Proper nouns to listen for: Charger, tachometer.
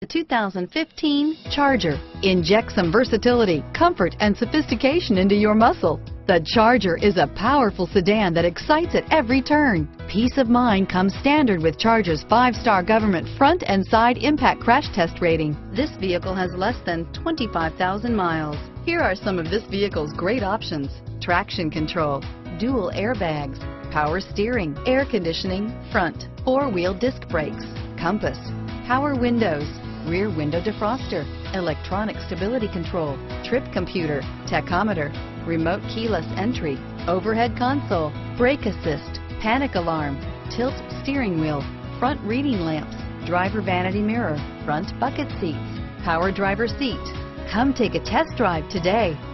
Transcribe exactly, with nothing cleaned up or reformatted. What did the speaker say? The two thousand fifteen Charger. Inject some versatility, comfort, and sophistication into your muscle. The Charger is a powerful sedan that excites at every turn. Peace of mind comes standard with Charger's five-star government front and side impact crash test rating. This vehicle has less than twenty-five thousand miles. Here are some of this vehicle's great options: traction control, dual airbags, power steering, air conditioning, front, four-wheel disc brakes, compass, power windows, rear window defroster, electronic stability control, trip computer, tachometer, remote keyless entry, overhead console, brake assist, panic alarm, tilt steering wheel, front reading lamps, driver vanity mirror, front bucket seats, power driver seat. Come take a test drive today.